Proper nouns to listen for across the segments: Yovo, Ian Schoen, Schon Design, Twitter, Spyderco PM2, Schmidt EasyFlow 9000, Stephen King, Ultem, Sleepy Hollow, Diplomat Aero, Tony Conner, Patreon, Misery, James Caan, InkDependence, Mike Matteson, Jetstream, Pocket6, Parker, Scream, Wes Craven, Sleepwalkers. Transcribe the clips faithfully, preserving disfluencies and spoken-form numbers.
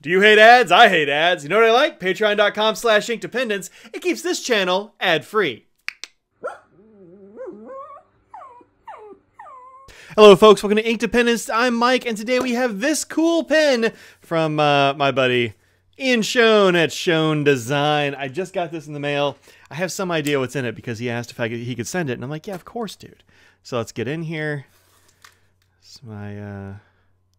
Do you hate ads? I hate ads. You know what I like? Patreon.com slash InkDependence. It keeps this channel ad-free. Hello folks, welcome to InkDependence. I'm Mike, and today we have this cool pen from uh, my buddy Ian Schoen at Schon Design. I just got this in the mail. I have some idea what's in it because he asked if I could, he could send it, and I'm like, yeah, of course, dude. So let's get in here. It's my... Uh...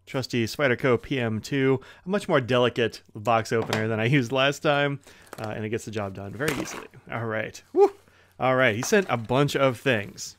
trusty Spyderco P M two, a much more delicate box opener than I used last time, uh, and it gets the job done very easily. All right. Woo. All right, he sent a bunch of things.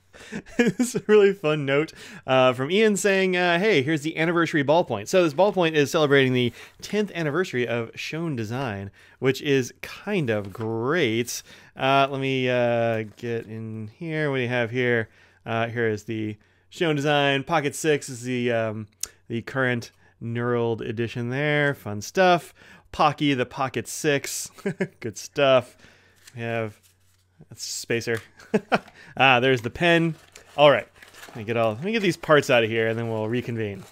This is a really fun note uh, from Ian saying, uh, hey, here's the anniversary ballpoint. So this ballpoint is celebrating the tenth anniversary of Schon Design, which is kind of great. Uh, let me uh, get in here. What do you have here? Uh, here is the Schon Design Pocket six. Is the... Um, The current knurled edition there. Fun stuff. Pocky, the Pocket six. Good stuff. We have... That's spacer. Ah, there's the pen. All right. Let me, get all, let me get these parts out of here, and then we'll reconvene.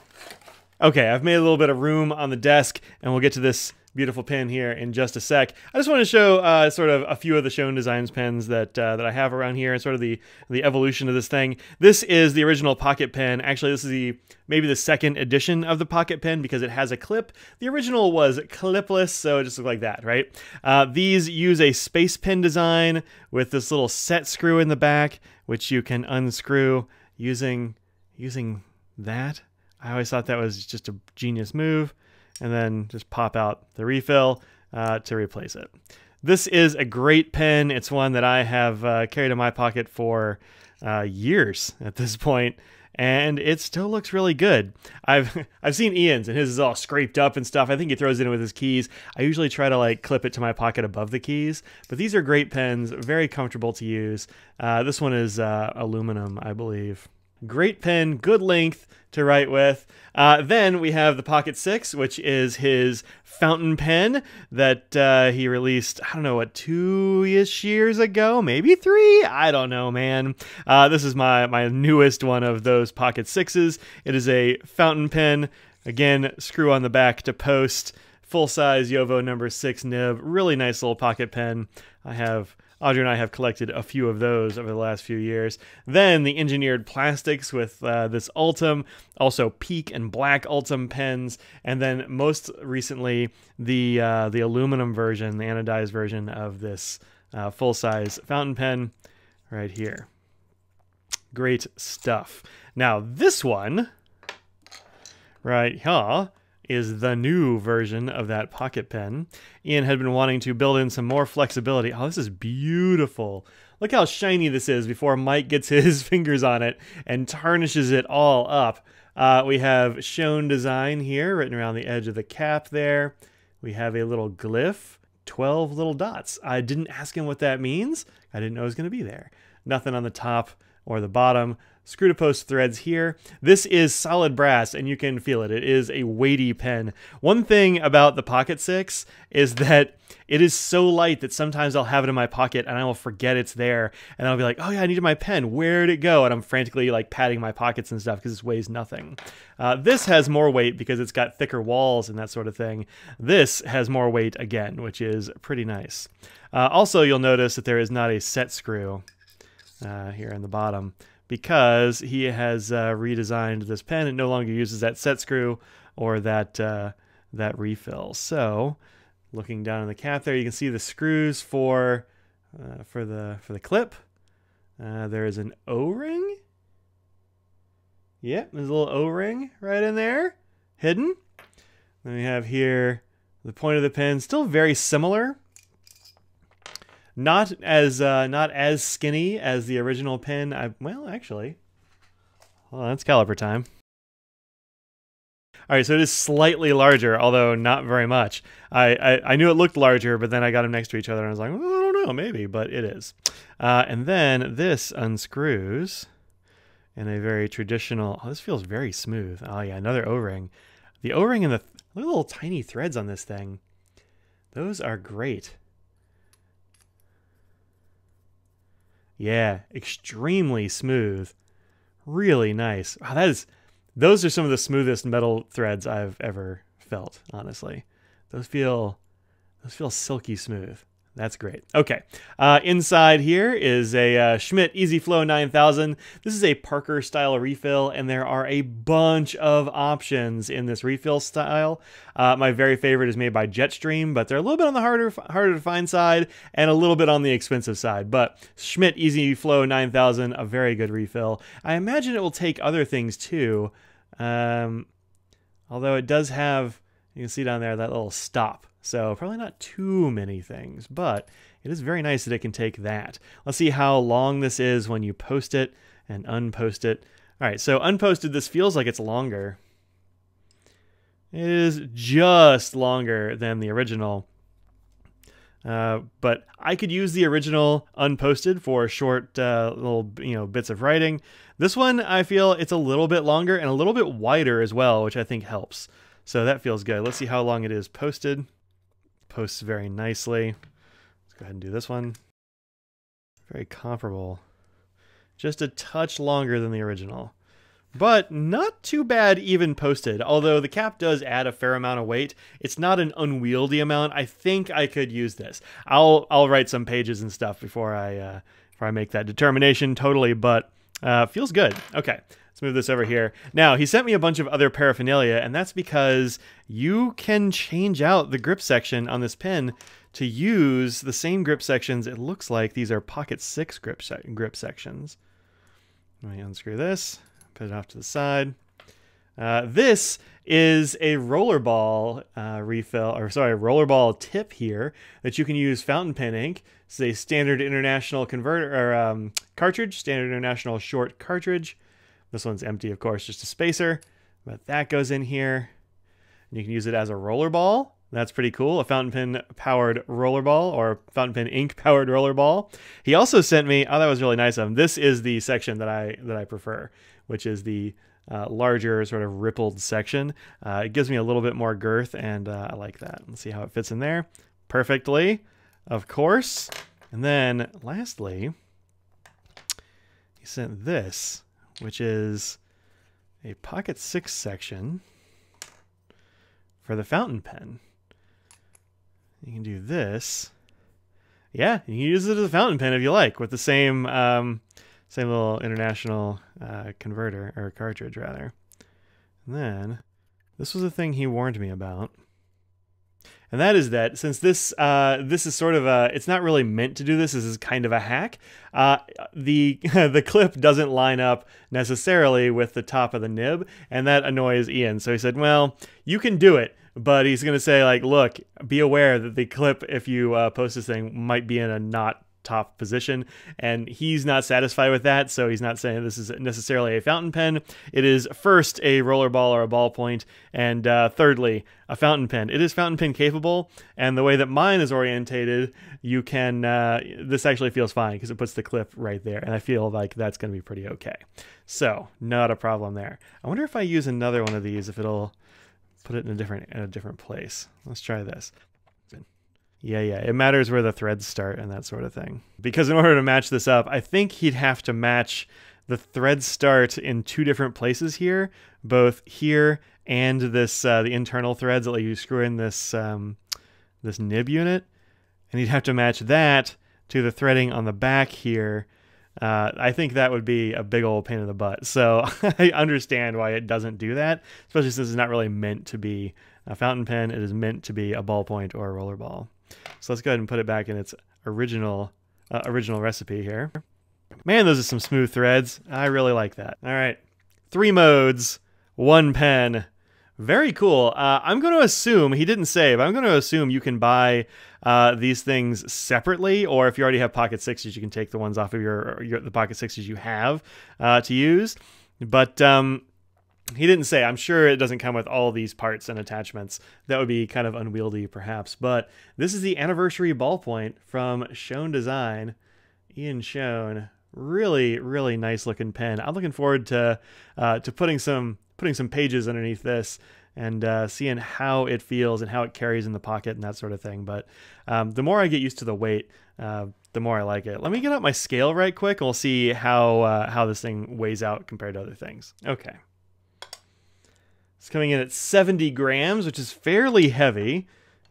Okay, I've made a little bit of room on the desk, and we'll get to this beautiful pen here in just a sec. I just want to show uh, sort of a few of the Schon Designs pens that uh, that I have around here and sort of the the evolution of this thing. This is the original pocket pen. Actually, this is the maybe the second edition of the pocket pen because it has a clip. The original was clipless, so it just looked like that, right? Uh, these use a space pen design with this little set screw in the back, which you can unscrew using using that. I always thought that was just a genius move. And then just pop out the refill uh, to replace it. This is a great pen. It's one that I have uh, carried in my pocket for uh, years at this point, and it still looks really good. I've I've seen Ian's, and his is all scraped up and stuff. I think he throws it in with his keys. I usually try to like clip it to my pocket above the keys, but these are great pens, very comfortable to use. Uh, this one is uh, aluminum, I believe. Great pen, good length to write with. Uh, then we have the Pocket six, which is his fountain pen that uh, he released, I don't know, what, two-ish years ago? Maybe three? I don't know, man. Uh, this is my, my newest one of those Pocket sixes. It is a fountain pen. Again, screw on the back to post. Full-size Yovo number six nib. Really nice little pocket pen. I have... Audrey and I have collected a few of those over the last few years. Then the engineered plastics with uh, this Ultem, also Peak and Black Ultem pens, and then most recently the uh, the aluminum version, the anodized version of this uh, full-size fountain pen right here. Great stuff. Now this one right here is the new version of that pocket pen. Ian had been wanting to build in some more flexibility. Oh, this is beautiful. Look how shiny this is before Mike gets his fingers on it and tarnishes it all up. Uh, we have Schon Design here, written around the edge of the cap there. We have a little glyph, twelve little dots. I didn't ask him what that means. I didn't know it was gonna be there. Nothing on the top or the bottom. Screw to post threads here. This is solid brass, and you can feel it. It is a weighty pen. One thing about the Pocket six is that it is so light that sometimes I'll have it in my pocket and I will forget it's there. And I'll be like, oh yeah, I needed my pen. Where'd it go? And I'm frantically like patting my pockets and stuff because this weighs nothing. Uh, this has more weight because it's got thicker walls and that sort of thing. This has more weight again, which is pretty nice. Uh, also, you'll notice that there is not a set screw uh, here in the bottom, because he has uh, redesigned this pen. It no longer uses that set screw or that uh, that refill. So, looking down in the cap there, you can see the screws for uh, for the for the clip. Uh, there is an O-ring. Yep, there's a little O-ring right in there, hidden. Then we have here the point of the pen, still very similar. Not as uh, not as skinny as the original pen. I, well, actually, well, that's caliper time. All right, so it is slightly larger, although not very much. I, I, I knew it looked larger, but then I got them next to each other, and I was like, well, I don't know, maybe, but it is. Uh, and then this unscrews in a very traditional. Oh, this feels very smooth. Oh yeah, another O-ring. The O-ring and the look at the little tiny threads on this thing. Those are great. Yeah, extremely smooth. Really nice. Wow, that is, those are some of the smoothest metal threads I've ever felt, honestly. Those feel, those feel silky smooth. That's great. Okay, uh, inside here is a uh, Schmidt EasyFlow nine thousand. This is a Parker style refill, and there are a bunch of options in this refill style. Uh, my very favorite is made by Jetstream, but they're a little bit on the harder harder to find side and a little bit on the expensive side. But Schmidt EasyFlow nine thousand, a very good refill. I imagine it will take other things too, um, although it does have, you can see down there that little stop. So probably not too many things, but it is very nice that it can take that. Let's see how long this is when you post it and unpost it. All right, so unposted, this feels like it's longer. It is just longer than the original. Uh, but I could use the original unposted for short uh, little you know bits of writing. This one, I feel it's a little bit longer and a little bit wider as well, which I think helps. So that feels good. Let's see how long it is posted. Posts very nicely. Let's go ahead and do this one. Very comparable. Just a touch longer than the original, but not too bad even posted. Although the cap does add a fair amount of weight. It's not an unwieldy amount. I think I could use this. I'll I'll write some pages and stuff before I uh, before I make that determination totally. But uh, feels good. Okay. Let's move this over here. Now, he sent me a bunch of other paraphernalia, and that's because you can change out the grip section on this pen to use the same grip sections. It looks like these are Pocket six grip, se grip sections. Let me unscrew this, put it off to the side. Uh, this is a rollerball uh, refill, or sorry, rollerball tip here that you can use fountain pen ink. It's a standard international converter or um, cartridge, standard international short cartridge. This one's empty, of course, just a spacer, but that goes in here. And you can use it as a roller ball. That's pretty cool, a fountain pen powered roller ball, or fountain pen ink powered roller ball. He also sent me, oh, that was really nice of him. This is the section that I that I prefer, which is the uh, larger sort of rippled section. Uh, it gives me a little bit more girth, and uh, I like that. Let's see how it fits in there. Perfectly, of course. And then lastly, he sent this, which is a Pocket six section for the fountain pen. You can do this. Yeah, you can use it as a fountain pen if you like, with the same um, same little international uh, converter, or cartridge rather. And then, this was a thing he warned me about. And that is that since this uh, this is sort of a, it's not really meant to do this, this is kind of a hack, uh, the the clip doesn't line up necessarily with the top of the nib, and that annoys Ian. So he said, well, you can do it, but he's going to say, like, look, be aware that the clip, if you uh, post this thing, might be in a not top position, and he's not satisfied with that, so he's not saying this is necessarily a fountain pen. It is first a roller ball or a ballpoint, and uh, thirdly a fountain pen. It is fountain pen capable, and the way that mine is orientated, you can uh, this actually feels fine because it puts the clip right there, and I feel like that's going to be pretty okay. So not a problem there. I wonder if I use another one of these, if it'll put it in a different in a different place. Let's try this. Yeah, yeah, it matters where the threads start and that sort of thing. Because in order to match this up, I think he'd have to match the thread start in two different places here, both here and this uh, the internal threads that let you screw in this um, this nib unit, and he'd have to match that to the threading on the back here. Uh, I think that would be a big old pain in the butt. So I understand why it doesn't do that, especially since it's not really meant to be a fountain pen. It is meant to be a ballpoint or a roller ball. So let's go ahead and put it back in its original uh, original recipe here. Man, those are some smooth threads. I really like that. All right, three modes, one pen. Very cool. Uh, I'm going to assume, he didn't say, but I'm going to assume you can buy uh, these things separately, or if you already have Pocket sixes, you can take the ones off of your, your the Pocket sixes you have uh, to use. But um, he didn't say. I'm sure it doesn't come with all these parts and attachments. That would be kind of unwieldy, perhaps. But this is the anniversary ballpoint from Schon Design. Ian Schoen. Really, really nice looking pen. I'm looking forward to uh, to putting some putting some pages underneath this and uh, seeing how it feels and how it carries in the pocket and that sort of thing. But um, the more I get used to the weight, uh, the more I like it. Let me get out my scale right quick, and we'll see how uh, how this thing weighs out compared to other things. Okay. It's coming in at seventy grams, which is fairly heavy.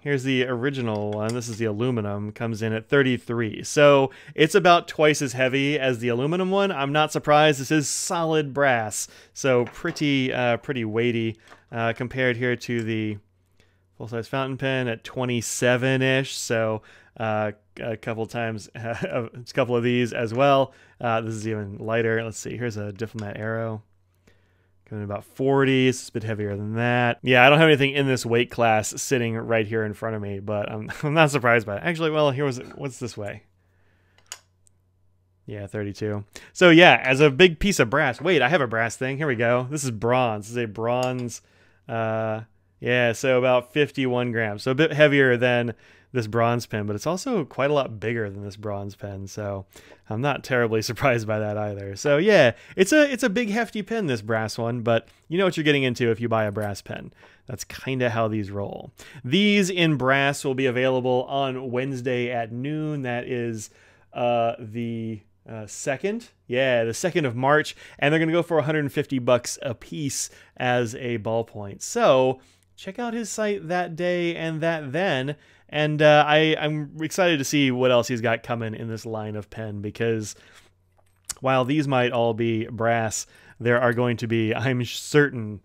Here's the original one. This is the aluminum. Comes in at thirty-three. So it's about twice as heavy as the aluminum one. I'm not surprised. This is solid brass. So pretty, uh, pretty weighty uh, compared here to the full-size fountain pen at twenty-seven-ish. So uh, a couple times, a couple of these as well. Uh, this is even lighter. Let's see. Here's a Diplomat Aero. Coming about forty, it's a bit heavier than that. Yeah, I don't have anything in this weight class sitting right here in front of me, but I'm, I'm not surprised by it. Actually, well, here was, what's this way? Yeah, thirty-two. So yeah, as a big piece of brass. Wait, I have a brass thing. Here we go. This is bronze. This is a bronze. Uh, yeah, so about fifty-one grams. So a bit heavier than this bronze pen, but it's also quite a lot bigger than this bronze pen, so I'm not terribly surprised by that either. So yeah, it's a it's a big hefty pen, this brass one, but you know what you're getting into if you buy a brass pen. That's kind of how these roll. These in brass will be available on Wednesday at noon. That is uh, the Uh, second, yeah, the second of March, and they're gonna go for one hundred fifty bucks a piece as a ballpoint. So check out his site that day and that then, and uh, I I'm excited to see what else he's got coming in this line of pen, because while these might all be brass, there are going to be, I'm certain,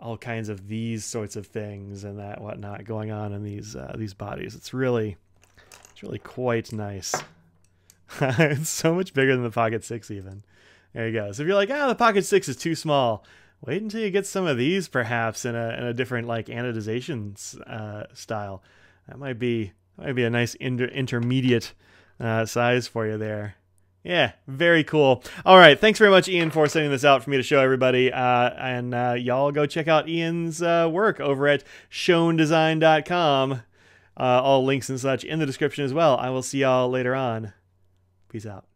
all kinds of these sorts of things and that whatnot going on in these uh, these bodies. It's really it's really quite nice. It's so much bigger than the Pocket six even. There you go. So if you're like, ah, the Pocket six is too small, wait until you get some of these perhaps in a, in a different like anodization uh, style. That might be might be a nice inter intermediate uh, size for you there. Yeah, very cool. All right, thanks very much, Ian, for sending this out for me to show everybody. Uh, and uh, y'all go check out Ian's uh, work over at schon design dot com. Uh, all links and such in the description as well. I will see y'all later on. Peace out.